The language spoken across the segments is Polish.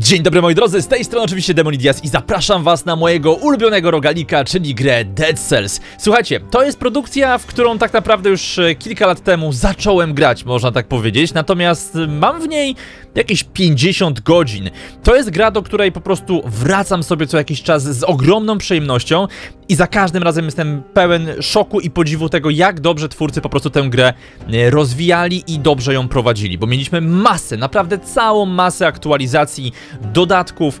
Dzień dobry moi drodzy, z tej strony oczywiście Demonidias i zapraszam was na mojego ulubionego rogalika, czyli grę Dead Cells. Słuchajcie, to jest produkcja, w którą tak naprawdę już kilka lat temu zacząłem grać, można tak powiedzieć, natomiast mam w niej jakieś 50 godzin. To jest gra, do której po prostu wracam sobie co jakiś czas z ogromną przyjemnością i za każdym razem jestem pełen szoku i podziwu tego, jak dobrze twórcy po prostu tę grę rozwijali i dobrze ją prowadzili, bo mieliśmy masę, naprawdę całą masę aktualizacji, dodatków,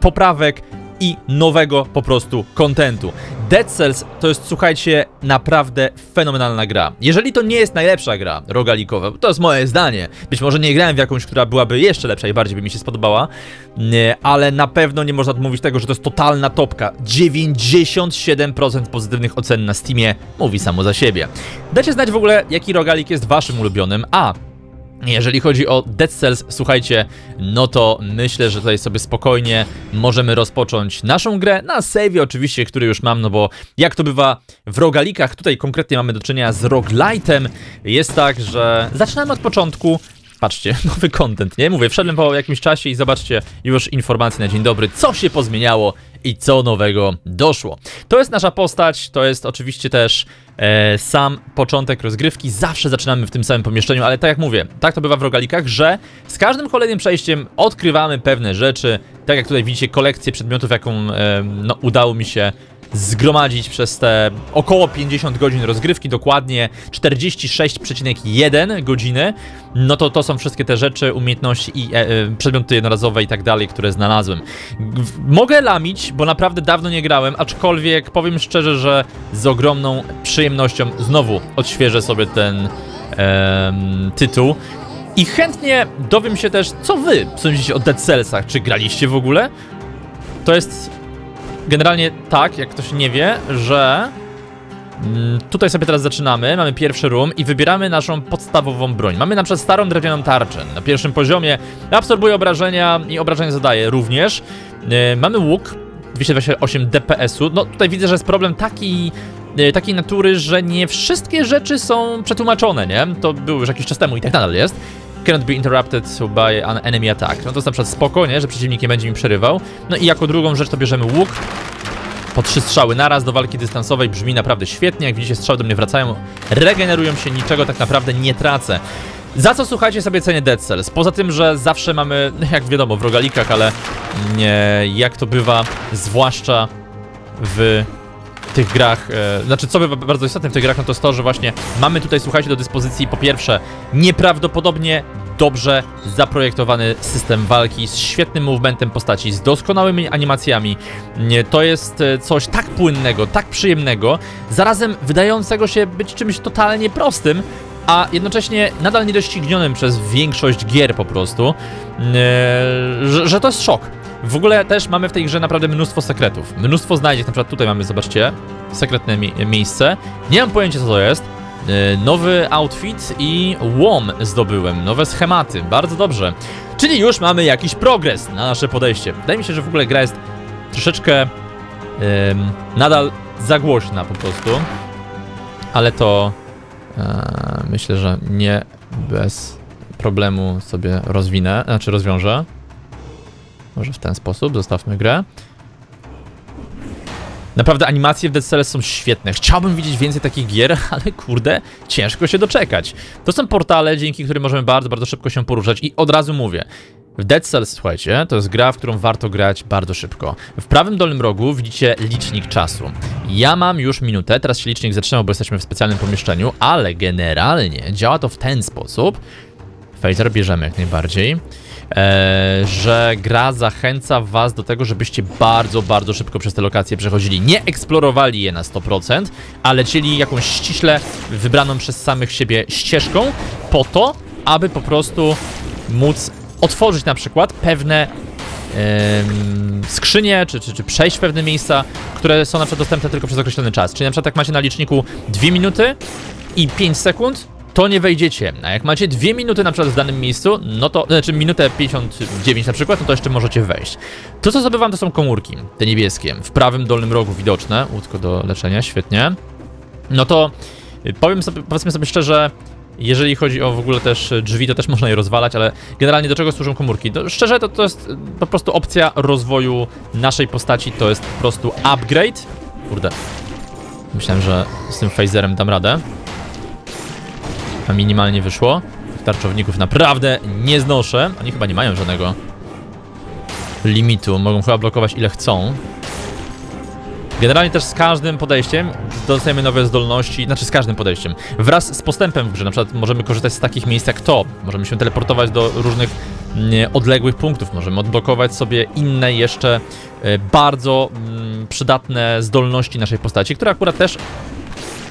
poprawek i nowego po prostu kontentu. Dead Cells to jest, słuchajcie, naprawdę fenomenalna gra. Jeżeli to nie jest najlepsza gra rogalikowa, to jest moje zdanie. Być może nie grałem w jakąś, która byłaby jeszcze lepsza i bardziej by mi się spodobała, ale na pewno nie można odmówić tego, że to jest totalna topka. 97% pozytywnych ocen na Steamie mówi samo za siebie. Dajcie znać w ogóle, jaki rogalik jest waszym ulubionym, a jeżeli chodzi o Dead Cells, słuchajcie, no to myślę, że tutaj sobie spokojnie możemy rozpocząć naszą grę na save'ie oczywiście, który już mam, no bo jak to bywa w rogalikach, tutaj konkretnie mamy do czynienia z roguelite'em, jest tak, że zaczynamy od początku. Patrzcie, nowy content, nie? Mówię, wszedłem po jakimś czasie i zobaczcie już informacje na dzień dobry, co się pozmieniało i co nowego doszło. To jest nasza postać, to jest oczywiście też sam początek rozgrywki. Zawsze zaczynamy w tym samym pomieszczeniu, ale tak jak mówię, tak to bywa w rogalikach, że z każdym kolejnym przejściem odkrywamy pewne rzeczy. Tak jak tutaj widzicie kolekcję przedmiotów, jaką no, udało mi się zgromadzić przez te około 50 godzin rozgrywki, dokładnie 46,1 godziny, no to są wszystkie te rzeczy, umiejętności i przedmioty jednorazowe i tak dalej, które znalazłem. Mogę lamić, bo naprawdę dawno nie grałem, aczkolwiek powiem szczerze, że z ogromną przyjemnością znowu odświeżę sobie ten tytuł. I chętnie dowiem się też, co wy sądzicie o Dead Cellsach, czy graliście w ogóle? To jest generalnie tak, jak ktoś nie wie, że tutaj sobie teraz zaczynamy, mamy pierwszy room i wybieramy naszą podstawową broń. Mamy na przykład starą drewnianą tarczę, na pierwszym poziomie absorbuje obrażenia i obrażenia zadaje również. Mamy łuk 228 DPS-u, no tutaj widzę, że jest problem takiej natury, że nie wszystkie rzeczy są przetłumaczone, nie? To było już jakiś czas temu i tak nadal jest. Cannot be interrupted by an enemy attack. No to jest na przykład spoko, nie? Że przeciwnik nie będzie mi przerywał. No i jako drugą rzecz to bierzemy łuk. Po 3 strzały naraz do walki dystansowej, brzmi naprawdę świetnie. Jak widzicie, strzały do mnie wracają, regenerują się, niczego tak naprawdę nie tracę. Za co, słuchajcie, sobie cenię Dead Cells? Poza tym, że zawsze mamy, jak wiadomo, w rogalikach, ale jak to bywa, zwłaszcza w tych grach, znaczy co bywa bardzo istotne w tych grach, no to jest to, że właśnie mamy tutaj, słuchajcie, do dyspozycji po pierwsze nieprawdopodobnie dobrze zaprojektowany system walki z świetnym movementem postaci, z doskonałymi animacjami. To jest coś tak płynnego, tak przyjemnego, zarazem wydającego się być czymś totalnie prostym, a jednocześnie nadal niedoścignionym przez większość gier po prostu, że to jest szok. W ogóle też mamy w tej grze naprawdę mnóstwo sekretów, mnóstwo znajdziek, na przykład tutaj mamy, zobaczcie, sekretne miejsce. Nie mam pojęcia, co to jest. Nowy outfit i łom zdobyłem, nowe schematy, bardzo dobrze. Czyli już mamy jakiś progres na nasze podejście. Wydaje mi się, że w ogóle gra jest troszeczkę nadal za głośna po prostu, ale to myślę, że nie bez problemu sobie rozwinę, znaczy rozwiążę. Może w ten sposób, zostawmy grę. Naprawdę animacje w Dead Cells są świetne. Chciałbym widzieć więcej takich gier, ale kurde, ciężko się doczekać. To są portale, dzięki którym możemy bardzo, bardzo szybko się poruszać i od razu mówię. W Dead Cells, słuchajcie, to jest gra, w którą warto grać bardzo szybko. W prawym dolnym rogu widzicie licznik czasu. Ja mam już minutę, teraz się licznik zatrzymał, bo jesteśmy w specjalnym pomieszczeniu, ale generalnie działa to w ten sposób. Phaser bierzemy jak najbardziej. Że gra zachęca was do tego, żebyście bardzo, bardzo szybko przez te lokacje przechodzili. Nie eksplorowali je na 100%, ale lecieli jakąś ściśle wybraną przez samych siebie ścieżką po to, aby po prostu móc otworzyć na przykład pewne skrzynie, czy przejść w pewne miejsca, które są na przykład dostępne tylko przez określony czas. Czyli na przykład jak macie na liczniku 2 minuty i 5 sekund, to nie wejdziecie, a jak macie 2 minuty na przykład w danym miejscu, no to, znaczy minutę 59 na przykład, no to jeszcze możecie wejść. To co zdobywam to są komórki, te niebieskie, w prawym dolnym rogu widoczne, łódko do leczenia, świetnie. No to powiedzmy sobie szczerze, Jeżeli chodzi o w ogóle też drzwi, to też można je rozwalać, ale generalnie do czego służą komórki? No, szczerze, to jest po prostu opcja rozwoju naszej postaci, to jest po prostu upgrade. Kurde, myślałem, że z tym phaserem dam radę. A minimalnie wyszło. Tarczowników naprawdę nie znoszę. Oni chyba nie mają żadnego limitu, mogą chyba blokować ile chcą. Generalnie też z każdym podejściem dostajemy nowe zdolności, znaczy z każdym podejściem. Wraz z postępem w grze, na przykład możemy korzystać z takich miejsc jak to. Możemy się teleportować do różnych odległych punktów, możemy odblokować sobie inne jeszcze bardzo przydatne zdolności naszej postaci, które akurat też,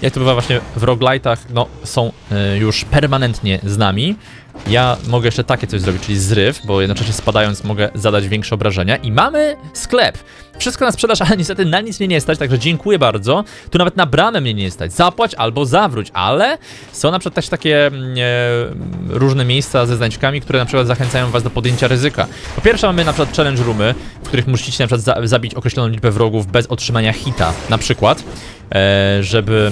jak to bywa właśnie w roguelite'ach, no są już permanentnie z nami. Ja mogę jeszcze takie coś zrobić, czyli zryw, bo jednocześnie spadając mogę zadać większe obrażenia. I mamy sklep. Wszystko na sprzedaż, ale niestety na nic mnie nie stać, także dziękuję bardzo. Tu nawet na bramę mnie nie stać. Zapłać albo zawróć, ale są na przykład też takie różne miejsca ze znajdźkami, które na przykład zachęcają was do podjęcia ryzyka. Po pierwsze mamy na przykład challenge roomy, w których musicie na przykład zabić określoną liczbę wrogów bez otrzymania hita, na przykład, żeby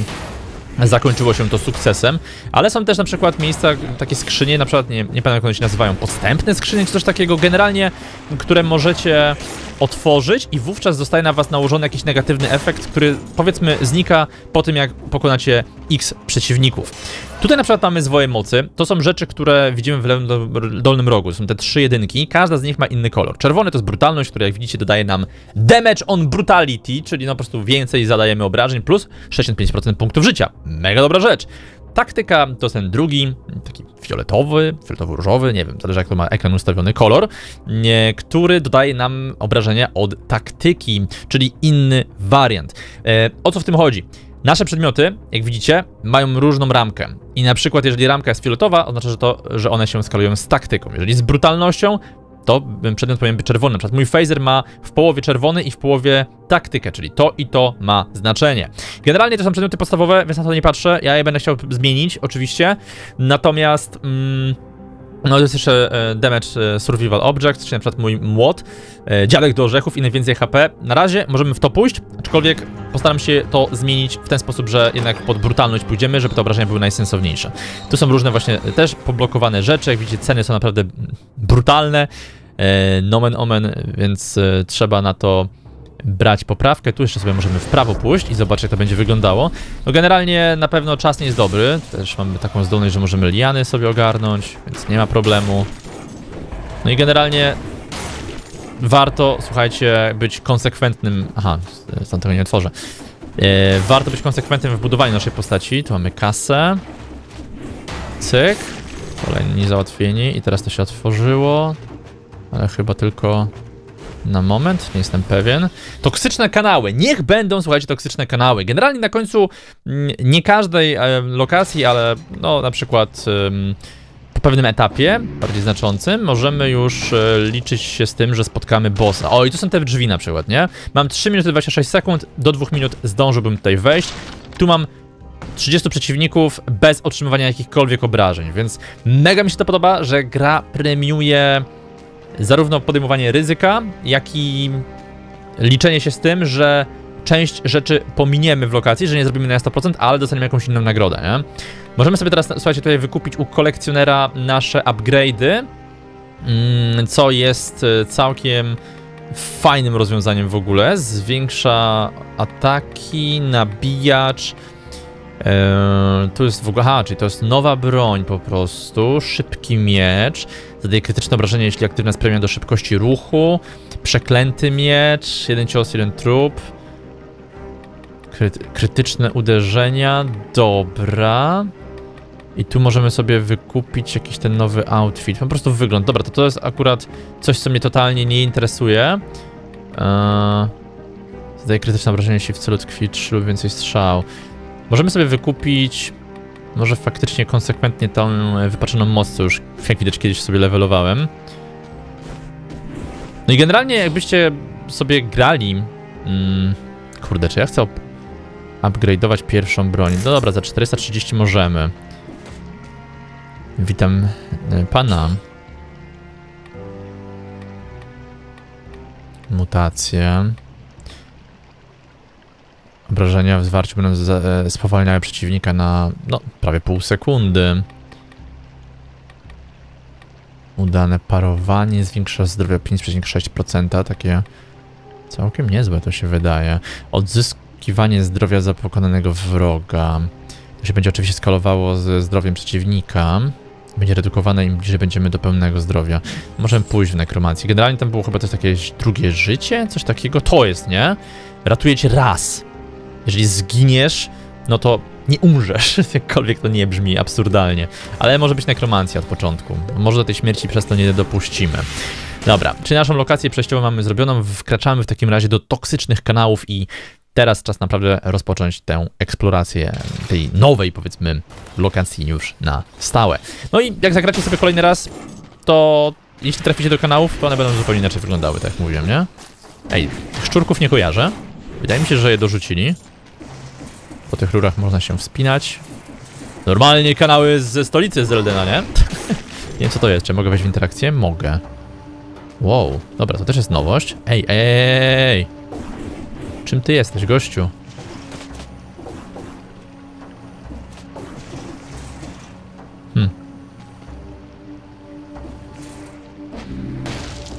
zakończyło się to sukcesem, ale są też na przykład miejsca, takie skrzynie, na przykład, nie pamiętam jak one się nazywają, podstępne skrzynie czy coś takiego, generalnie, które możecie otworzyć i wówczas zostaje na was nałożony jakiś negatywny efekt, który powiedzmy znika po tym, jak pokonacie X przeciwników. Tutaj na przykład mamy zwoje mocy, to są rzeczy, które widzimy w lewym dolnym rogu, są te 3 jedynki, każda z nich ma inny kolor. Czerwony to jest brutalność, która jak widzicie dodaje nam damage on brutality, czyli no po prostu więcej zadajemy obrażeń plus 65% punktów życia. Mega dobra rzecz. Taktyka to jest ten drugi, taki fioletowy, fioletowo-różowy, nie wiem, zależy jak to ma ekran ustawiony kolor, który dodaje nam obrażenia od taktyki, czyli inny wariant. O co w tym chodzi? Nasze przedmioty, jak widzicie, mają różną ramkę i na przykład jeżeli ramka jest fioletowa, oznacza że one się skalują z taktyką. Jeżeli z brutalnością, to przedmiot powinien być czerwony. Na przykład mój phaser ma w połowie czerwony i w połowie taktykę, czyli to i to ma znaczenie. Generalnie to są przedmioty podstawowe, więc na to nie patrzę. Ja je będę chciał zmienić, oczywiście. Natomiast no to jest jeszcze damage survival object, czyli na przykład mój młot, dziadek do orzechów i najwięcej HP. Na razie możemy w to pójść, aczkolwiek postaram się to zmienić w ten sposób, że jednak pod brutalność pójdziemy, żeby te obrażenia były najsensowniejsze. Tu są różne właśnie też poblokowane rzeczy, jak widzicie ceny są naprawdę brutalne, nomen omen, więc trzeba na to brać poprawkę. Tu jeszcze sobie możemy w prawo pójść i zobaczyć jak to będzie wyglądało. No generalnie na pewno czas nie jest dobry. Też mamy taką zdolność, że możemy liany sobie ogarnąć, więc nie ma problemu. No i generalnie warto, słuchajcie, być konsekwentnym. Aha, tam tego nie otworzę. Warto być konsekwentnym w budowaniu naszej postaci. Tu mamy kasę. Cyk. Kolejni załatwieni i teraz to się otworzyło. Ale chyba tylko na moment, nie jestem pewien. Toksyczne kanały. Niech będą, słuchajcie, toksyczne kanały. Generalnie na końcu nie każdej lokacji, ale no na przykład po pewnym etapie, bardziej znaczącym, możemy już liczyć się z tym, że spotkamy bossa. O, i tu są te drzwi na przykład, nie? Mam 3 minuty 26 sekund, do 2 minut zdążyłbym tutaj wejść. Tu mam 30 przeciwników bez otrzymywania jakichkolwiek obrażeń, więc mega mi się to podoba, że gra premiuje zarówno podejmowanie ryzyka, jak i liczenie się z tym, że część rzeczy pominiemy w lokacji, że nie zrobimy na 100%, ale dostaniemy jakąś inną nagrodę, nie? Możemy sobie teraz, słuchajcie, tutaj wykupić u kolekcjonera nasze upgrade'y, co jest całkiem fajnym rozwiązaniem w ogóle. Zwiększa ataki, nabijacz. Tu jest w ogóle, aha, czyli to jest nowa broń po prostu, szybki miecz, zadaje krytyczne obrażenie, jeśli aktywna jest premia do szybkości ruchu, przeklęty miecz, 1 cios, 1 trup, krytyczne uderzenia, dobra. I tu możemy sobie wykupić jakiś ten nowy outfit, po prostu wygląd, dobra, to jest akurat coś, co mnie totalnie nie interesuje. Zadaje krytyczne obrażenie, jeśli w celu tkwi 3 lub więcej strzał. Możemy sobie wykupić, może faktycznie konsekwentnie tą wypaczoną moc, co już jak widać kiedyś sobie levelowałem. No i generalnie jakbyście sobie grali, kurde, czy ja chcę upgrade'ować pierwszą broń? No dobra, za 430 możemy. Witam pana. Mutacje. Obrażenia w zwarciu będą spowalniały przeciwnika na, no, prawie pół sekundy. Udane parowanie zwiększa zdrowie o 5,6%. Takie całkiem niezłe to się wydaje. Odzyskiwanie zdrowia za pokonanego wroga. To się będzie oczywiście skalowało ze zdrowiem przeciwnika. Będzie redukowane im bliżej będziemy do pełnego zdrowia. Możemy pójść w nekromację. Generalnie tam było chyba też jakieś drugie życie, coś takiego. To jest, nie? Ratuje cię raz. Jeżeli zginiesz, no to nie umrzesz, jakkolwiek to nie brzmi absurdalnie. Ale może być nekromancja od początku. Może do tej śmierci przez to nie dopuścimy. Dobra, czyli naszą lokację przejściową mamy zrobioną. Wkraczamy w takim razie do toksycznych kanałów i teraz czas naprawdę rozpocząć tę eksplorację tej nowej, powiedzmy, lokacji już na stałe. No i jak zagracie sobie kolejny raz, to jeśli traficie do kanałów, to one będą zupełnie inaczej wyglądały, tak jak mówiłem, nie? Ej, szczurków nie kojarzę. Wydaje mi się, że je dorzucili. Po tych rurach można się wspinać. Normalnie kanały ze stolicy z Eldena, nie? Nie wiem co to jest, czy mogę wejść w interakcję? Mogę. Wow, dobra, to też jest nowość. Ej, ej! Czym ty jesteś, gościu?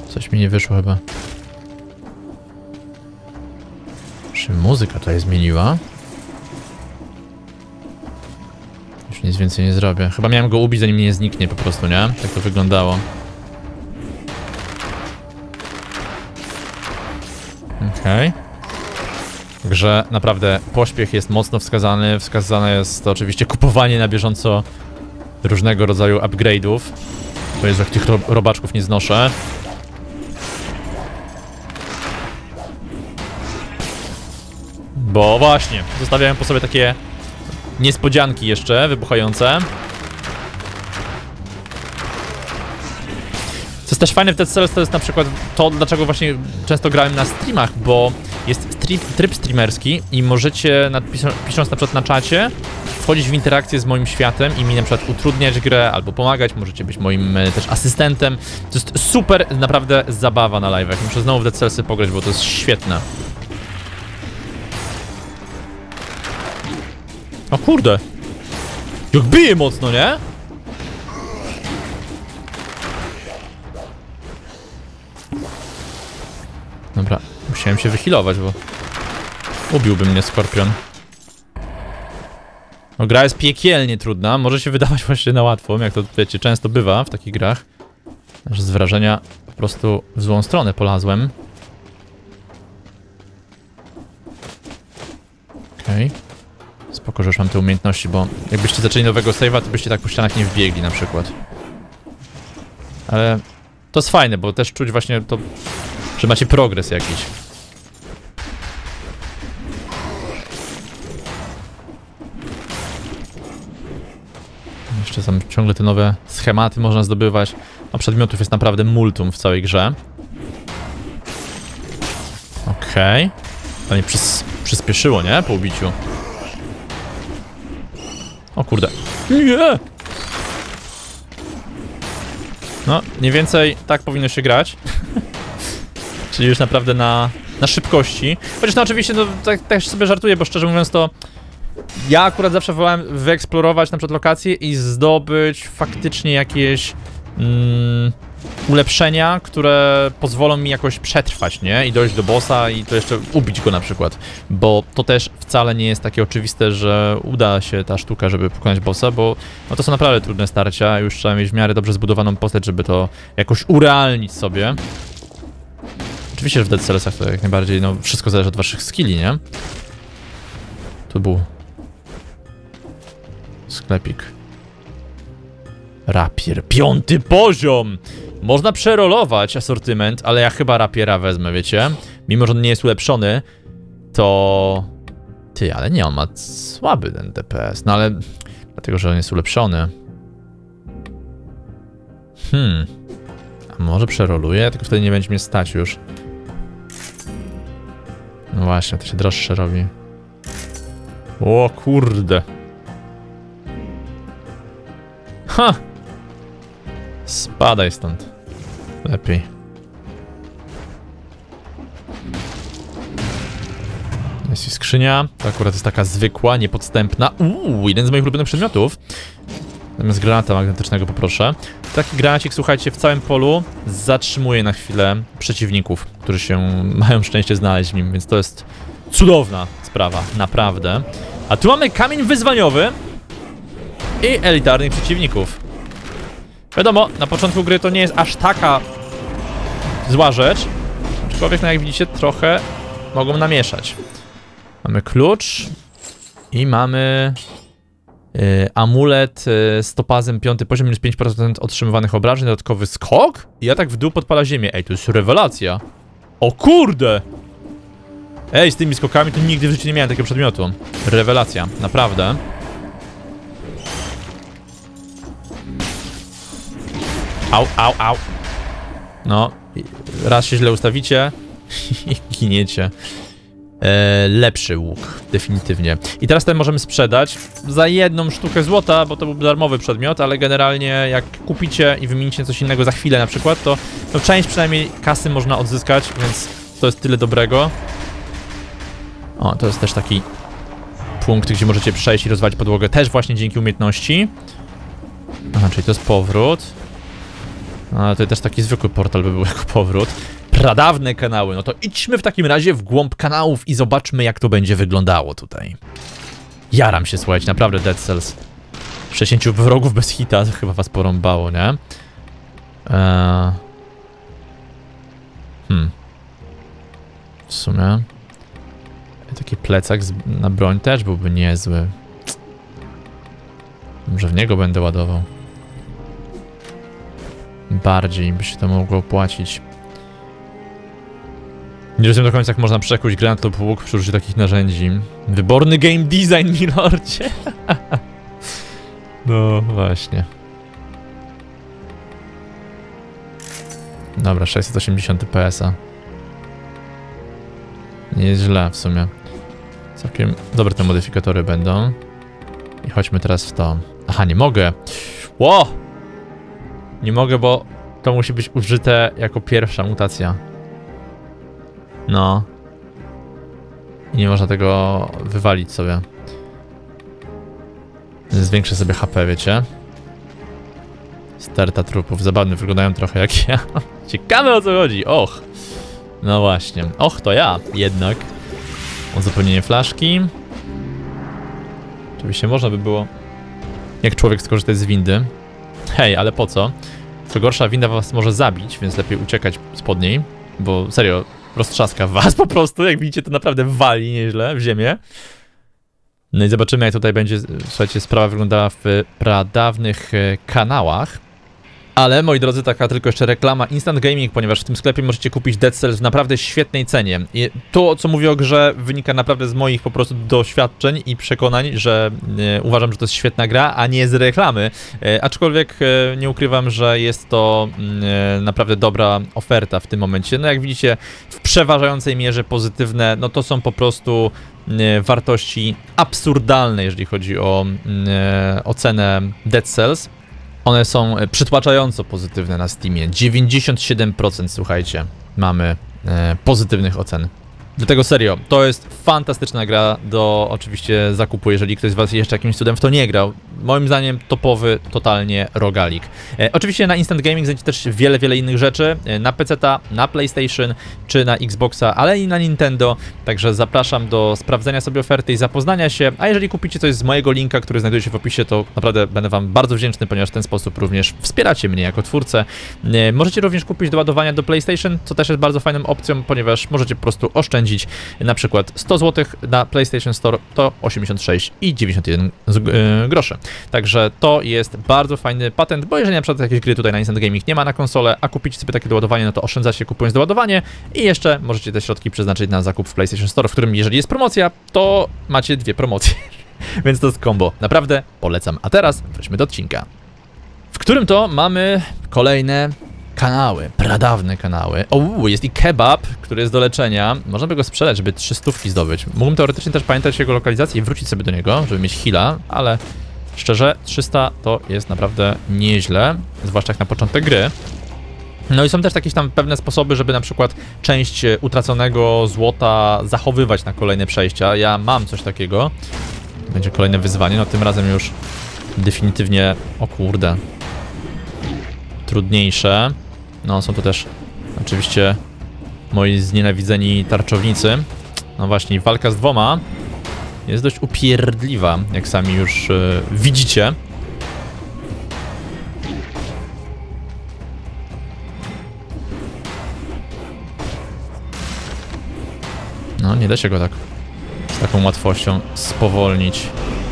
Coś mi nie wyszło chyba. Czy muzyka tutaj zmieniła? Już nic więcej nie zrobię. Chyba miałem go ubić, zanim nie zniknie po prostu, nie? Tak to wyglądało. Okej. Także naprawdę pośpiech jest mocno wskazany. Wskazane jest to oczywiście kupowanie na bieżąco różnego rodzaju upgrade'ów. To jest, jak tych robaczków nie znoszę. Bo właśnie, zostawiałem po sobie takie niespodzianki jeszcze wybuchające. Co jest też fajne w Dead Cells, to jest na przykład to, dlaczego właśnie często grałem na streamach, bo jest tryb streamerski i możecie, pisząc na przykład na czacie, wchodzić w interakcję z moim światem i mi na przykład utrudniać grę albo pomagać, możecie być moim też asystentem. To jest super, naprawdę zabawa na live'ach. Muszę znowu w Dead Cellsy pograć, bo to jest świetne. O kurde! Jak bije mocno, nie? Dobra, musiałem się wyhealować, bo ubiłby mnie skorpion. No, gra jest piekielnie trudna, może się wydawać właśnie na łatwą, jak to wiecie, często bywa w takich grach. Aż z wrażenia po prostu w złą stronę polazłem. Okej. Spoko, że już mam te umiejętności, bo jakbyście zaczęli nowego save'a, to byście tak po ścianach nie wbiegli na przykład. Ale to jest fajne, bo też czuć właśnie to, że macie progres jakiś. Jeszcze tam ciągle te nowe schematy można zdobywać, a przedmiotów jest naprawdę multum w całej grze. Okej. To mnie przyspieszyło, nie? Po ubiciu. O kurde. Nie! No, mniej więcej tak powinno się grać. Czyli już naprawdę na szybkości. Chociaż no oczywiście, no tak sobie żartuję, bo szczerze mówiąc to... Ja akurat zawsze wolałem wyeksplorować na przykład lokacje i zdobyć faktycznie jakieś... ulepszenia, które pozwolą mi jakoś przetrwać, nie? I dojść do bossa i to jeszcze ubić go na przykład. Bo to też wcale nie jest takie oczywiste, że uda się ta sztuka, żeby pokonać bossa, bo no to są naprawdę trudne starcia. Już trzeba mieć w miarę dobrze zbudowaną postać, żeby to jakoś urealnić sobie. Oczywiście, że w Dead Cellsach to jak najbardziej, no wszystko zależy od waszych skilli, nie? Tu był... sklepik. Rapier, 5. poziom! Można przerolować asortyment, ale ja chyba rapiera wezmę, wiecie? Mimo, że on nie jest ulepszony, to... Ty, ale nie, on ma słaby ten DPS, no ale... Dlatego, że on jest ulepszony. A może przeroluję? Tylko wtedy nie będzie mnie stać już. No właśnie, to się droższe robi. O kurde! Ha! Spadaj stąd. Lepiej. Jest i skrzynia. To akurat jest taka zwykła, niepodstępna. Jeden z moich ulubionych przedmiotów. Natomiast granata magnetycznego poproszę. Taki granacik, słuchajcie, w całym polu zatrzymuje na chwilę przeciwników, którzy się mają szczęście znaleźć w nim, więc to jest cudowna sprawa, naprawdę. A tu mamy kamień wyzwaniowy i elitarnych przeciwników. Wiadomo, na początku gry to nie jest aż taka zła rzecz, aczkolwiek, no jak widzicie, trochę mogą namieszać. Mamy klucz i mamy amulet z topazem 5 poziom, minus 5% otrzymywanych obrażeń, dodatkowy skok i atak w dół podpala ziemię. Ej, to jest rewelacja. O kurde! Ej, z tymi skokami to nigdy w życiu nie miałem takiego przedmiotu. Rewelacja, naprawdę. Au, au, au. No, raz się źle ustawicie i giniecie. Lepszy łuk, definitywnie. I teraz ten możemy sprzedać za 1 sztukę złota, bo to był darmowy przedmiot, ale generalnie jak kupicie i wymienicie coś innego za chwilę na przykład, to no, część przynajmniej kasy można odzyskać, więc to jest tyle dobrego. O, to jest też taki punkt, gdzie możecie przejść i rozwalić podłogę, też właśnie dzięki umiejętności. Aha, czyli to jest powrót. A to też taki zwykły portal by był jako powrót. Pradawne kanały, no to idźmy w takim razie w głąb kanałów i zobaczmy, jak to będzie wyglądało tutaj. Jaram się, słuchajcie, naprawdę Dead Cells. 60 wrogów bez hita, to chyba was porąbało, nie? W sumie taki plecak na broń też byłby niezły. Może w niego będę ładował. Bardziej by się to mogło opłacić. Nie rozumiem do końca, jak można przekuć granat lub łuk przy użyciu takich narzędzi. Wyborny game design, milordzie! No właśnie. Dobra, 680 PS-a. Nie jest źle w sumie. Całkiem dobre te modyfikatory będą. I chodźmy teraz w to. Aha, nie mogę! Ło! Nie mogę, bo to musi być użyte jako pierwsza mutacja. No. I nie można tego wywalić sobie. Zwiększę sobie HP, wiecie? Sterta trupów. Zabawne wyglądają trochę jak ja. Ciekawe, o co chodzi. Och. No właśnie. Och, to ja jednak. Uzupełnienie flaszki. Oczywiście można by było, jak człowiek, skorzystać z windy. Hej, ale po co? Co gorsza, winda was może zabić, więc lepiej uciekać spod niej. Bo serio, roztrzaska was po prostu, jak widzicie, to naprawdę wali nieźle w ziemię. No i zobaczymy, jak tutaj będzie, słuchajcie, sprawa wyglądała w pradawnych kanałach. Ale, moi drodzy, taka tylko jeszcze reklama Instant Gaming, ponieważ w tym sklepie możecie kupić Dead Cells w naprawdę świetnej cenie. I to, co mówię o grze, wynika naprawdę z moich po prostu doświadczeń i przekonań, że uważam, że to jest świetna gra, a nie z reklamy. Aczkolwiek nie ukrywam, że jest to naprawdę dobra oferta w tym momencie. No jak widzicie, w przeważającej mierze pozytywne, no to są po prostu wartości absurdalne, jeżeli chodzi o ocenę Dead Cells. One są przytłaczająco pozytywne na Steamie. 97%, słuchajcie, mamy pozytywnych ocen. Dlatego serio, to jest fantastyczna gra do oczywiście zakupu, jeżeli ktoś z was jeszcze jakimś cudem w to nie grał. Moim zdaniem topowy, totalnie rogalik. Oczywiście na Instant Gaming znajdziecie też wiele innych rzeczy. Na PC-ta, na PlayStation, czy na Xboxa, ale i na Nintendo. Także zapraszam do sprawdzenia sobie oferty i zapoznania się. A jeżeli kupicie coś z mojego linka, który znajduje się w opisie, to naprawdę będę wam bardzo wdzięczny, ponieważ w ten sposób również wspieracie mnie jako twórcę. Możecie również kupić doładowania do PlayStation, co też jest bardzo fajną opcją, ponieważ możecie po prostu oszczędzić. Na przykład 100 zł na PlayStation Store to 86,91 groszy. Także to jest bardzo fajny patent, bo jeżeli na przykład jakieś gry tutaj na Instant Gaming nie ma na konsolę, a kupicie sobie takie doładowanie, no to oszczędzacie, kupując doładowanie, i jeszcze możecie te środki przeznaczyć na zakup w PlayStation Store, w którym jeżeli jest promocja, to macie 2 promocje. Więc to jest combo. Naprawdę polecam. A teraz wróćmy do odcinka, w którym to mamy kolejne kanały, pradawne kanały. O, jest i kebab, który jest do leczenia. Można by go sprzedać, żeby 300 zdobyć. Mógłbym teoretycznie też pamiętać jego lokalizację i wrócić sobie do niego, żeby mieć heala, ale szczerze, 300 to jest naprawdę nieźle, zwłaszcza jak na początek gry. No i są też jakieś tam pewne sposoby, żeby na przykład część utraconego złota zachowywać na kolejne przejścia. Ja mam coś takiego. Będzie kolejne wyzwanie, no tym razem już definitywnie, o kurde, trudniejsze. No są to też oczywiście moi znienawidzeni tarczownicy. No właśnie, walka z dwoma jest dość upierdliwa, jak sami już widzicie. No nie da się go tak z taką łatwością spowolnić.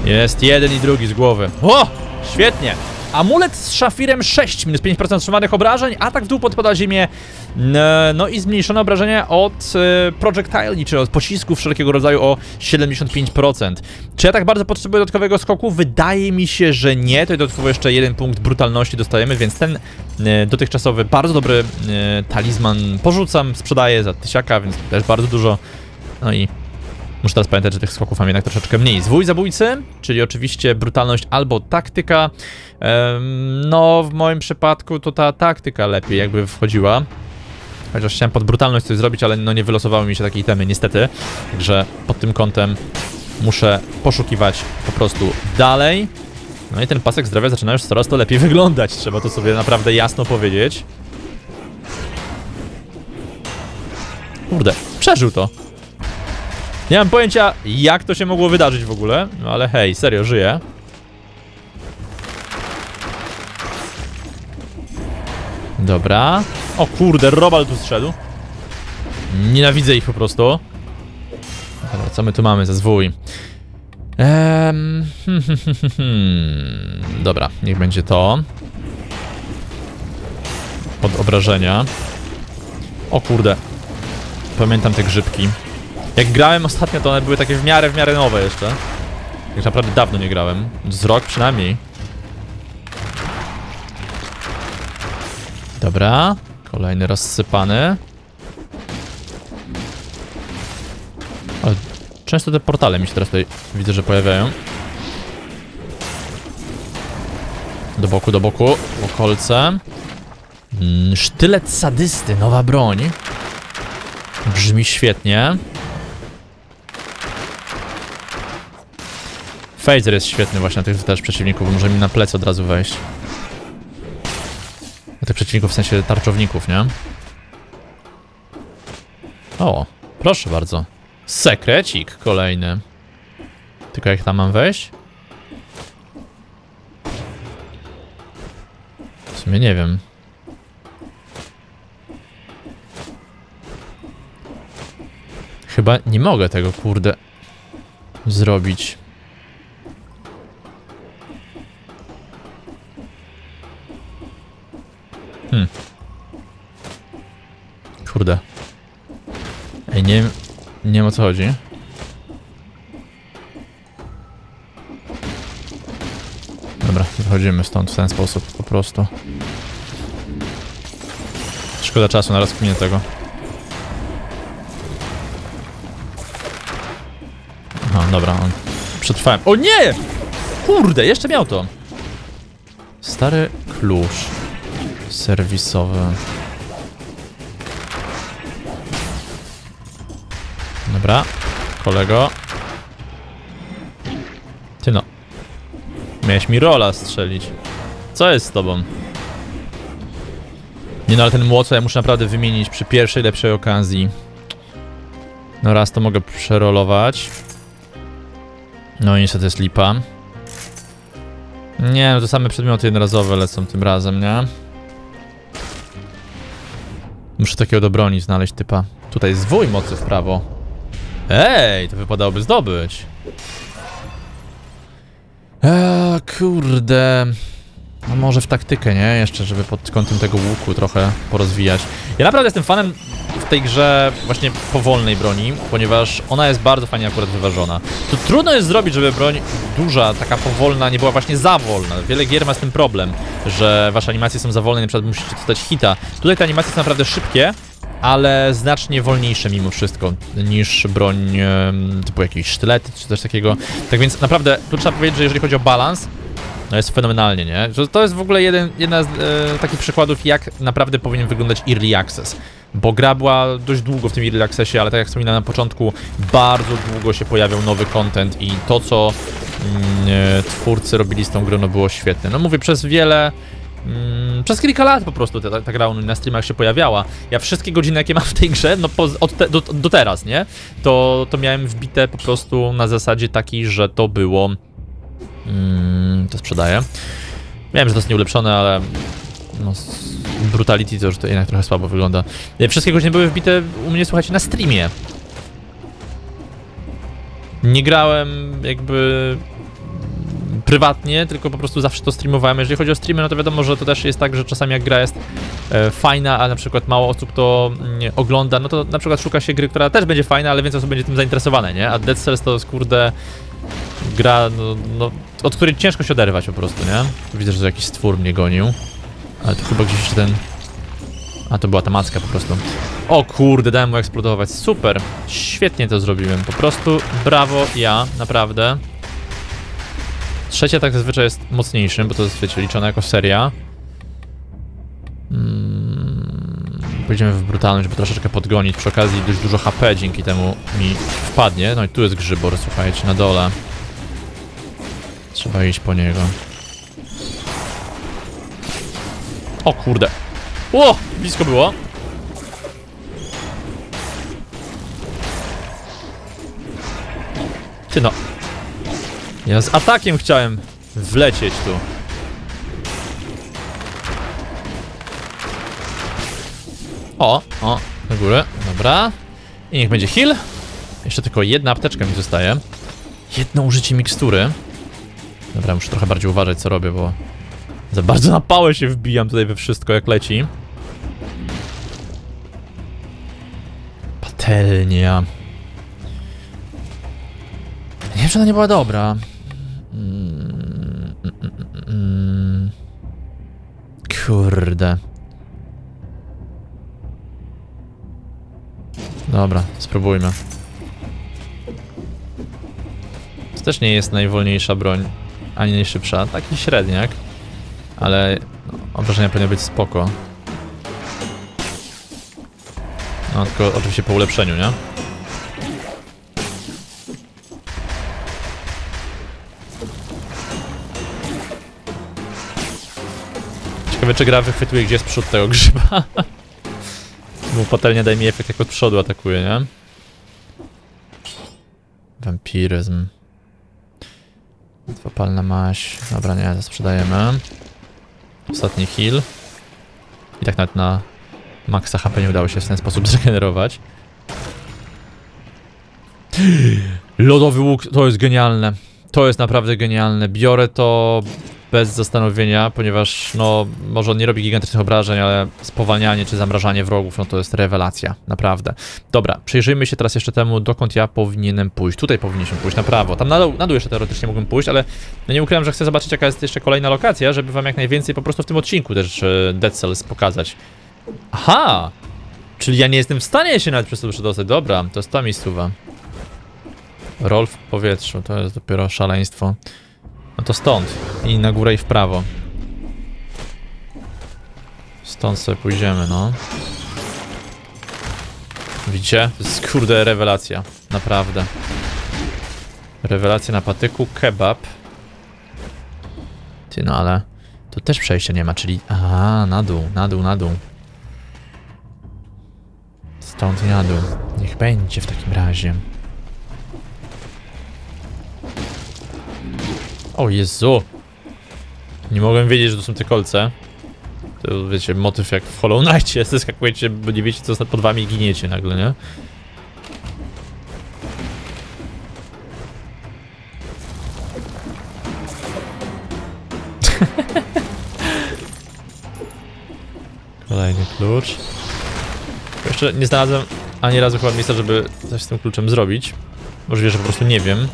Jest jeden i drugi z głowy. O! Świetnie! Amulet z szafirem 6, minus 5% trzymanych obrażeń, atak w dół podpada ziemię, no i zmniejszone obrażenia od projectile, czyli od pocisków wszelkiego rodzaju o 75%. Czy ja tak bardzo potrzebuję dodatkowego skoku? Wydaje mi się, że nie. To dodatkowo jeszcze jeden punkt brutalności dostajemy, więc ten dotychczasowy bardzo dobry talizman porzucam, sprzedaję za 1000, więc też bardzo dużo. No i muszę teraz pamiętać, że tych skoków mam jednak troszeczkę mniej. Zwój zabójcy, czyli oczywiście brutalność albo taktyka. No w moim przypadku to ta taktyka lepiej jakby wchodziła. Chociaż chciałem pod brutalność coś zrobić, ale no nie wylosowały mi się takie itemy niestety. Także pod tym kątem muszę poszukiwać po prostu dalej. No i ten pasek zdrowia zaczyna już coraz to lepiej wyglądać. Trzeba to sobie naprawdę jasno powiedzieć. Kurde, przeżył to. Nie mam pojęcia, jak to się mogło wydarzyć w ogóle, no ale hej, serio, żyję. Dobra. O kurde, robal tu zszedł. Nienawidzę ich po prostu. Dobra, co my tu mamy za zwój? Dobra, niech będzie to. Pod obrażenia. O kurde. Pamiętam te grzybki. Jak grałem ostatnio, to one były takie w miarę nowe jeszcze. Jak naprawdę dawno nie grałem. Z rok przynajmniej. Dobra. Kolejny rozsypany. O, często te portale mi się teraz tutaj widzę, że pojawiają. Do boku, okolce. Sztylet sadysty, nowa broń. Brzmi świetnie. Phaser jest świetny właśnie na tych też przeciwników, może mi na plecy od razu wejść. Na tych przeciwników, w sensie tarczowników, nie? O, proszę bardzo. Sekrecik kolejny. Tylko jak tam mam wejść? W sumie nie wiem. Chyba nie mogę tego, kurde, zrobić. Kurde. Ej, nie wiem o co chodzi. Dobra, wychodzimy stąd w ten sposób po prostu. Szkoda czasu na rozkminię tego. Aha, dobra, on... przetrwałem. O nie! Kurde, jeszcze miał to! Stary klucz serwisowy. Dobra, kolego. Ty no. Miałeś mi rola strzelić. Co jest z tobą? Nie no, ale ten młot ja muszę naprawdę wymienić przy pierwszej lepszej okazji. No raz to mogę przerolować. No i niestety jest lipa. Nie no, to same przedmioty jednorazowe lecą tym razem, nie? Muszę takiego do broni znaleźć typa. Tutaj zwój mocy w prawo. Ej, to wypadałoby zdobyć. Kurde. No może w taktykę, nie? Jeszcze, żeby pod kątem tego łuku trochę porozwijać. Ja naprawdę jestem fanem w tej grze właśnie powolnej broni, ponieważ ona jest bardzo fajnie akurat wyważona. To trudno jest zrobić, żeby broń duża, taka powolna, nie była właśnie za wolna. Wiele gier ma z tym problem, że wasze animacje są za wolne, na przykład musicie dostać hita. Tutaj te animacje są naprawdę szybkie, ale znacznie wolniejsze mimo wszystko niż broń typu jakieś sztylety czy coś takiego. Tak więc naprawdę tu trzeba powiedzieć, że jeżeli chodzi o balans, No jest fenomenalnie, nie? Że to jest w ogóle jedna z takich przykładów, jak naprawdę powinien wyglądać Early Access. Bo gra była dość długo w tym Early Accessie, ale tak jak wspominałem na początku, bardzo długo się pojawiał nowy content i to, co twórcy robili z tą grą, no było świetne. No mówię, przez wiele... przez kilka lat po prostu ta gra na streamach się pojawiała. Ja wszystkie godziny, jakie mam w tej grze, no do teraz, nie? To miałem wbite po prostu na zasadzie takiej, że to było... to sprzedaję. Wiem, że to jest nieulepszone, ale... No, brutality to już to jednak trochę słabo wygląda. Wszystkie godziny były wbite u mnie, słuchajcie, na streamie. Nie grałem jakby... prywatnie, tylko po prostu zawsze to streamowałem. Jeżeli chodzi o streamy, no to wiadomo, że to też jest tak, że czasami jak gra jest fajna, a na przykład mało osób to ogląda, no to na przykład szuka się gry, która też będzie fajna, ale więcej osób będzie tym zainteresowane, nie? A Dead Cells to jest, kurde, gra, no, od której ciężko się oderwać po prostu, nie? Widzę, że jakiś stwór mnie gonił, ale to chyba gdzieś jeszcze ten... A, to była ta macka po prostu. O kurde, dałem mu eksplodować, super! Świetnie to zrobiłem, po prostu brawo ja, naprawdę. Trzecia tak zazwyczaj jest mocniejszym, bo to jest, wiecie, liczone jako seria. Pójdziemy w brutalność, żeby troszeczkę podgonić. Przy okazji dość dużo HP dzięki temu mi wpadnie. No i tu jest grzybor, słuchajcie, na dole. Trzeba iść po niego. O kurde. Ło! Blisko było. Ty no. Ja z atakiem chciałem wlecieć tu. O, na górę, dobra. I niech będzie heal. Jeszcze tylko jedna apteczka mi zostaje. Jedno użycie mikstury. Dobra, muszę trochę bardziej uważać, co robię, bo za bardzo na pałę się wbijam tutaj we wszystko, jak leci. Patelnia. Nie wiem, czy ona nie była dobra. Kurde. Dobra, spróbujmy. To też nie jest najwolniejsza broń, ani najszybsza. Taki średniak. Ale no, obrażenia powinny być spoko. No tylko oczywiście po ulepszeniu, nie? Ciekawe, czy gra wychwytuje, gdzie jest przód tego grzyba. Bo patelnia daje mi efekt, jak od przodu atakuje, nie? Wampiryzm. Dwopalna maś. Dobra, nie, to sprzedajemy. Ostatni heal. I tak nawet na maksa HP nie udało się w ten sposób zregenerować. Lodowy łuk, to jest genialne. To jest naprawdę genialne. Biorę to... bez zastanowienia, ponieważ no, może on nie robi gigantycznych obrażeń, ale spowalnianie czy zamrażanie wrogów, no to jest rewelacja, naprawdę. Dobra, przyjrzyjmy się teraz jeszcze temu, dokąd ja powinienem pójść. Tutaj powinniśmy pójść, na prawo. Tam na dół jeszcze teoretycznie mógłbym pójść, ale no nie ukrywam, że chcę zobaczyć, jaka jest jeszcze kolejna lokacja, żeby wam jak najwięcej po prostu w tym odcinku też Dead Cells pokazać. Aha! Czyli ja nie jestem w stanie się nawet przez to przedostać. Dobra, to jest ta miejscowa. Roll w powietrzu, to jest dopiero szaleństwo. No to stąd. I na górę i w prawo. Stąd sobie pójdziemy, no. Widzicie? To jest, kurde, rewelacja. Naprawdę. Rewelacja na patyku. Kebab. Ty, no ale... Tu też przejścia nie ma, czyli... Aha, na dół, na dół, na dół. Stąd i na dół. Niech będzie w takim razie. O Jezu! Nie mogłem wiedzieć, że to są te kolce. To wiecie, motyw jak w Hollow Knightie, zeskakujecie, bo nie wiecie, co jest pod wami i giniecie nagle, nie? Kolejny klucz. Jeszcze nie znalazłem ani razu chyba miejsca, żeby coś z tym kluczem zrobić. Możliwe, że po prostu nie wiem.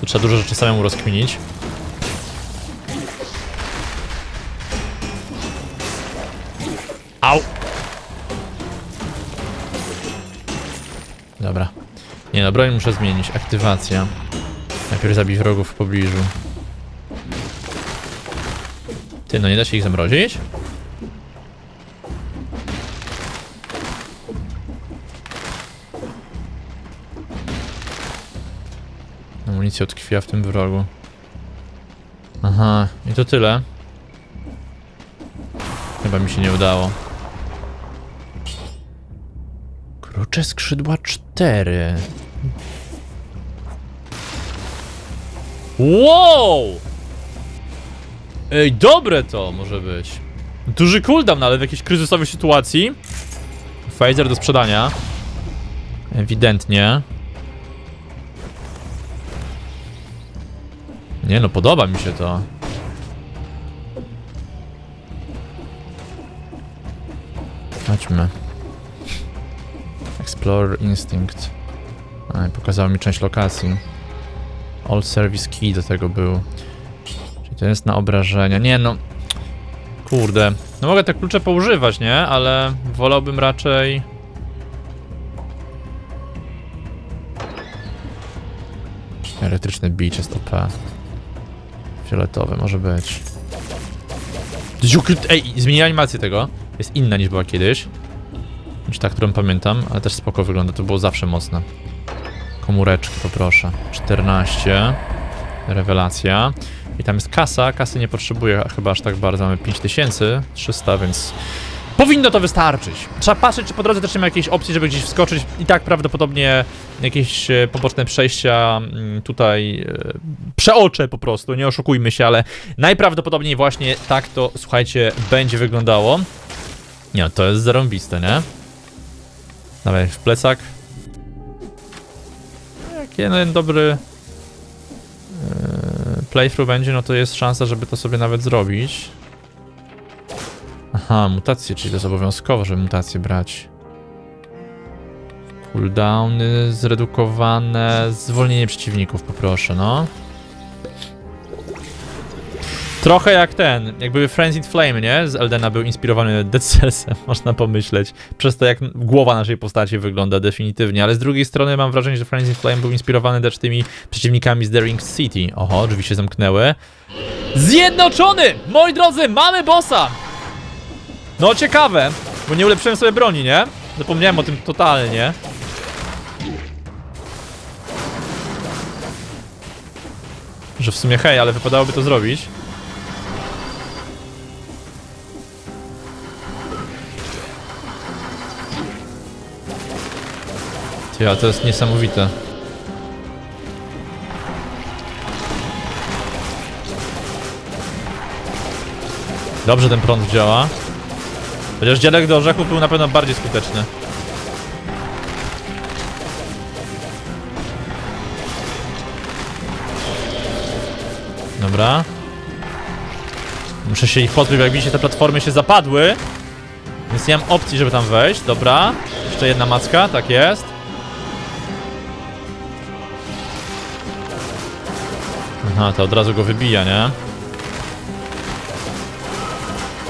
Tu trzeba dużo rzeczy samemu rozkminić. Au! Dobra. Nie, no broń muszę zmienić. Aktywacja. Najpierw zabij wrogów w pobliżu. Ty, no nie da się ich zamrozić? Amunicja utkwiła w tym wrogu. Aha, i to tyle. Chyba mi się nie udało. Krucze skrzydła 4. Wow! Ej, dobre to może być. Duży cooldown, ale w jakiejś kryzysowej sytuacji. Phaser do sprzedania. Ewidentnie. Nie no, podoba mi się to. Chodźmy. Explore Instinct. Aj, pokazał mi część lokacji. All Service Key do tego był. Czyli to jest na obrażenia. Nie no. Kurde. No mogę te klucze poużywać, nie? Ale wolałbym raczej... Elektryczny bić jest OP. Fioletowy może być. Ej, zmieniłem animację tego. Jest inna niż była kiedyś. Niż ta, którą pamiętam, ale też spoko wygląda. To było zawsze mocne. Komóreczki poproszę. 14. Rewelacja. I tam jest kasa. Kasy nie potrzebuję chyba aż tak bardzo. Mamy 5300, więc... Powinno to wystarczyć. Trzeba patrzeć, czy po drodze też nie ma jakiejś opcji, żeby gdzieś wskoczyć. I tak prawdopodobnie jakieś poboczne przejścia tutaj przeoczę po prostu, nie oszukujmy się, ale najprawdopodobniej właśnie tak to, słuchajcie, będzie wyglądało. Nie, to jest zarąbiste, nie? Dawaj, w plecak. Jak jeden dobry playthrough będzie, no to jest szansa, żeby to sobie nawet zrobić. Aha, mutacje, czyli to jest obowiązkowe, żeby mutacje brać. Cooldowny zredukowane, zwolnienie przeciwników poproszę, no. Trochę jak ten, jakby Frenzied Flame, nie? Z Eldena był inspirowany Dead Cellsem, można pomyśleć. Przez to jak głowa naszej postaci wygląda definitywnie, ale z drugiej strony mam wrażenie, że Frenzied Flame był inspirowany też tymi przeciwnikami z The Ring City. Oho, drzwi się zamknęły. Zjednoczony! Moi drodzy, mamy bossa! No ciekawe, bo nie ulepszyłem sobie broni, nie? Zapomniałem o tym totalnie. Że w sumie hej, ale wypadałoby to zrobić. Ty, a to jest niesamowite. Dobrze ten prąd działa. Chociaż dziadek do orzechów był na pewno bardziej skuteczny. Dobra. Muszę się ich pozbyć, bo jak widzicie te platformy się zapadły. Więc nie mam opcji, żeby tam wejść. Dobra. Jeszcze jedna macka, tak jest. Aha, to od razu go wybija, nie?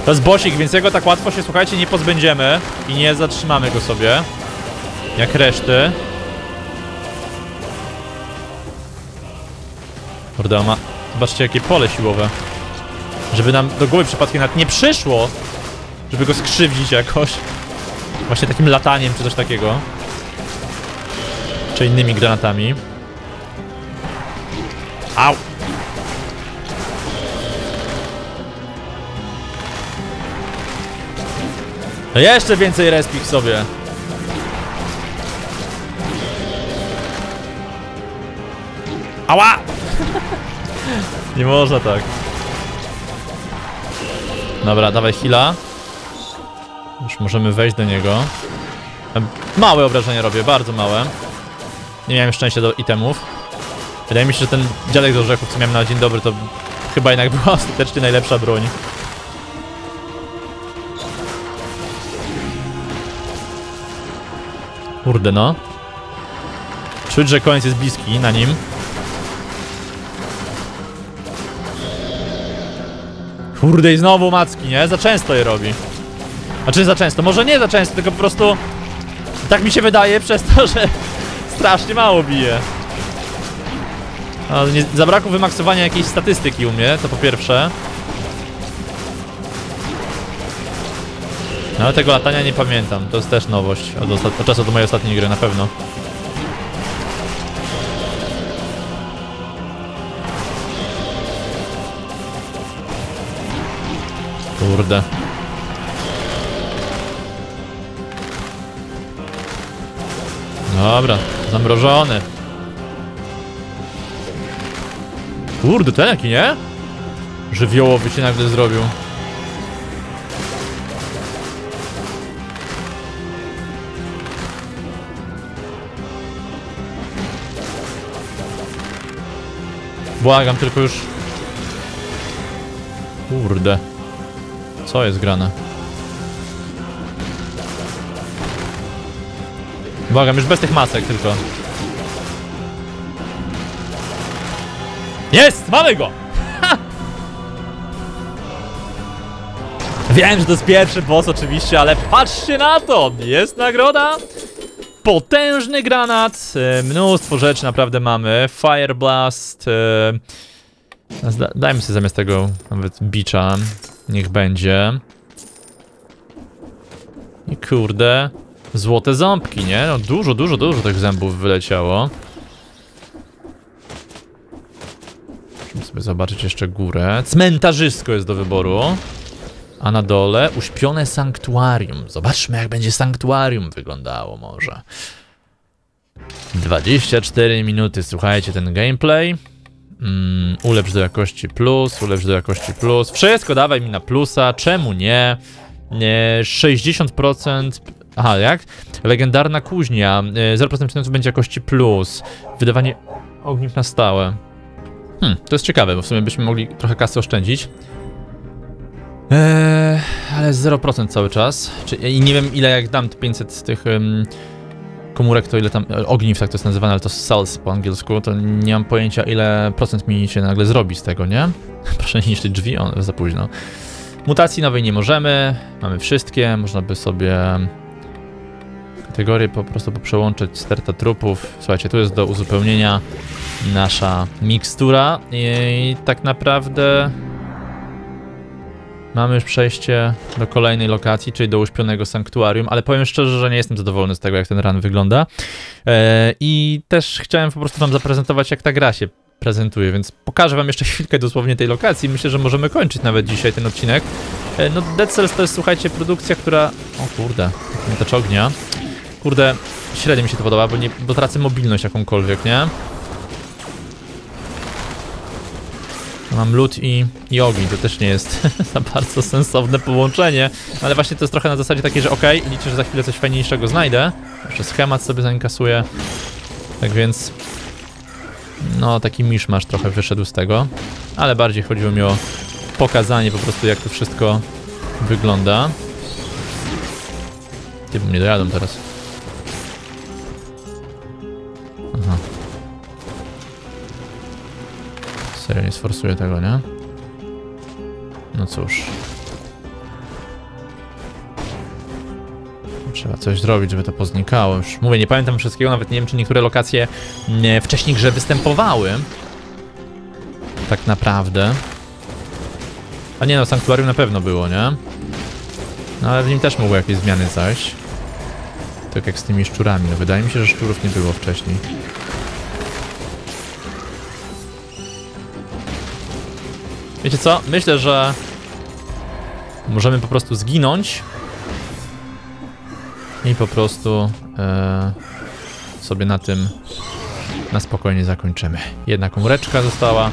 To jest bossik, więc jego tak łatwo się, słuchajcie, nie pozbędziemy i nie zatrzymamy go sobie, jak reszty. Kurde, ma... Zobaczcie, jakie pole siłowe. Żeby nam do głowy przypadkiem nawet nie przyszło, żeby go skrzywdzić jakoś. Właśnie takim lataniem, czy coś takiego. Czy innymi granatami. Au! No jeszcze więcej respik sobie. Ała! Nie można tak. Dobra, dawaj heala. Już możemy wejść do niego. Małe obrażenia robię, bardzo małe. Nie miałem szczęścia do itemów. Wydaje mi się, że ten dziadek z orzechów, co miałem na dzień dobry, to chyba jednak była ostatecznie najlepsza broń. Kurde, no. Czuć, że koniec jest bliski na nim. Kurde, i znowu macki, nie? Za często je robi. Znaczy za często, może nie za często, tylko po prostu... Tak mi się wydaje przez to, że strasznie mało bije. Zabrakło wymaksowania jakiejś statystyki u mnie, to po pierwsze. No ale tego latania nie pamiętam, to jest też nowość od czasu do mojej ostatniej gry, na pewno. Kurde. Dobra, zamrożony. Kurde, ten jaki, nie? Żywiołowy się nagle zrobił. Błagam, tylko już... Kurde. Co jest grane? Błagam, już bez tych masek tylko. Jest! Mamy go! Ha! Wiem, że to jest pierwszy boss oczywiście, ale patrzcie na to! Jest nagroda! Potężny granat, mnóstwo rzeczy naprawdę mamy. Fire Blast. Dajmy sobie zamiast tego nawet bicza. Niech będzie. I kurde. Złote ząbki, nie? No dużo tych zębów wyleciało. Musimy sobie zobaczyć jeszcze górę. Cmentarzysko jest do wyboru. A na dole uśpione sanktuarium. Zobaczmy, jak będzie sanktuarium wyglądało może. 24 minuty, słuchajcie, ten gameplay. Ulepsz do jakości plus, ulepsz do jakości plus. Wszystko dawaj mi na plusa, czemu nie? 60%... Aha, jak? Legendarna kuźnia. 0% przyniosów będzie jakości plus. Wydawanie ogniw na stałe. To jest ciekawe, bo w sumie byśmy mogli trochę kasy oszczędzić. Ale 0% cały czas. I nie wiem, ile jak dam 500 z tych komórek, to ile tam ogniw, tak to jest nazywane, ale to cells po angielsku, to nie mam pojęcia, ile procent mi się nagle zrobi z tego, nie? Proszę nie niszczyć drzwi, on za późno. Mutacji nowej nie możemy, mamy wszystkie, można by sobie kategorie po prostu poprzełączyć, sterta trupów. Słuchajcie, tu jest do uzupełnienia nasza mikstura i tak naprawdę... Mamy już przejście do kolejnej lokacji, czyli do uśpionego sanktuarium, ale powiem szczerze, że nie jestem zadowolony z tego, jak ten run wygląda. I też chciałem po prostu wam zaprezentować, jak ta gra się prezentuje, więc pokażę wam jeszcze chwilkę dosłownie tej lokacji. Myślę, że możemy kończyć nawet dzisiaj ten odcinek. No Dead Cells to jest, słuchajcie, produkcja, która... O kurde, miotacz ognia. Kurde, średnio mi się to podoba, bo tracę mobilność jakąkolwiek, nie? Mam lód i ogień, to też nie jest za bardzo sensowne połączenie, ale właśnie to jest trochę na zasadzie takiej, że okej, liczę, że za chwilę coś fajniejszego znajdę. Jeszcze schemat sobie zainkasuję. Tak więc... No, taki miszmasz trochę wyszedł z tego, ale bardziej chodziło mi o pokazanie po prostu, jak to wszystko wygląda. Ty, bo mnie dojadą teraz. Aha. Serio, nie sforsuję tego, nie? No cóż. Trzeba coś zrobić, żeby to poznikało. Już mówię, nie pamiętam wszystkiego, nawet nie wiem, czy niektóre lokacje wcześniej grze występowały. Tak naprawdę. A nie no, sanktuarium na pewno było, nie? No ale w nim też mogły jakieś zmiany zajść. Tak jak z tymi szczurami. No wydaje mi się, że szczurów nie było wcześniej. Wiecie co? Myślę, że możemy po prostu zginąć i po prostu sobie na tym na spokojnie zakończymy. Jedna komóreczka została.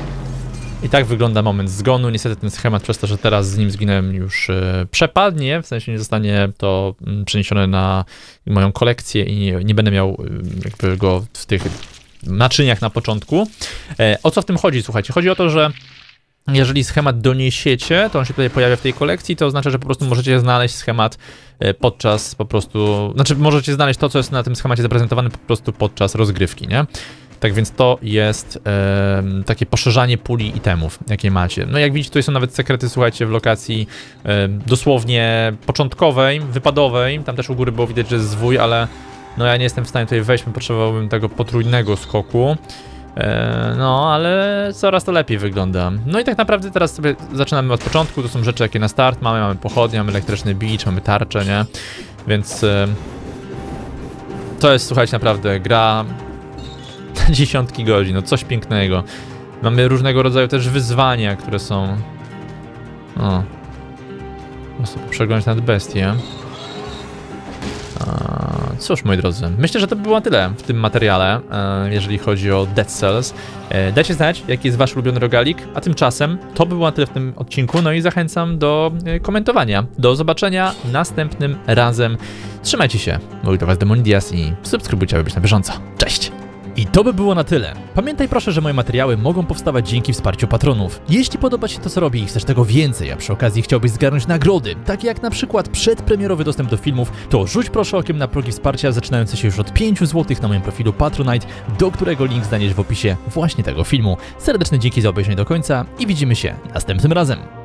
I tak wygląda moment zgonu. Niestety ten schemat, przez to, że teraz z nim zginąłem, już przepadnie. W sensie nie zostanie to przeniesione na moją kolekcję i nie będę miał jakby go w tych naczyniach na początku. O co w tym chodzi? Słuchajcie, chodzi o to, że jeżeli schemat doniesiecie, to on się tutaj pojawia w tej kolekcji, to oznacza, że po prostu możecie znaleźć schemat podczas po prostu... Znaczy, możecie znaleźć to, co jest na tym schemacie zaprezentowane po prostu podczas rozgrywki, nie? Tak więc to jest takie poszerzanie puli itemów, jakie macie. No jak widzicie, tutaj są nawet sekrety, słuchajcie, w lokacji dosłownie początkowej, wypadowej. Tam też u góry było widać, że jest zwój, ale no ja nie jestem w stanie tutaj wejść, bo potrzebowałbym tego potrójnego skoku. No, ale coraz to lepiej wygląda. No i tak naprawdę teraz sobie zaczynamy od początku, to są rzeczy jakie na start mamy, mamy pochodnie, mamy elektryczny bicz, mamy tarczę, nie? Więc to jest, słuchajcie, naprawdę gra na dziesiątki godzin, no coś pięknego. Mamy różnego rodzaju też wyzwania, które są... O. Muszę przeglądać nad bestię. Cóż, moi drodzy, myślę, że to by było tyle w tym materiale, jeżeli chodzi o Dead Cells. Dajcie znać, jaki jest wasz ulubiony rogalik, a tymczasem to by było tyle w tym odcinku, no i zachęcam do komentowania. Do zobaczenia następnym razem. Trzymajcie się, mówił do was Demonidias i subskrybujcie, aby być na bieżąco. Cześć! I to by było na tyle. Pamiętaj proszę, że moje materiały mogą powstawać dzięki wsparciu patronów. Jeśli podoba Ci się to, co robię i chcesz tego więcej, a przy okazji chciałbyś zgarnąć nagrody, takie jak na przykład przedpremierowy dostęp do filmów, to rzuć proszę okiem na progi wsparcia zaczynające się już od 5 zł na moim profilu Patronite, do którego link znajdziesz w opisie właśnie tego filmu. Serdeczne dzięki za obejrzenie do końca i widzimy się następnym razem.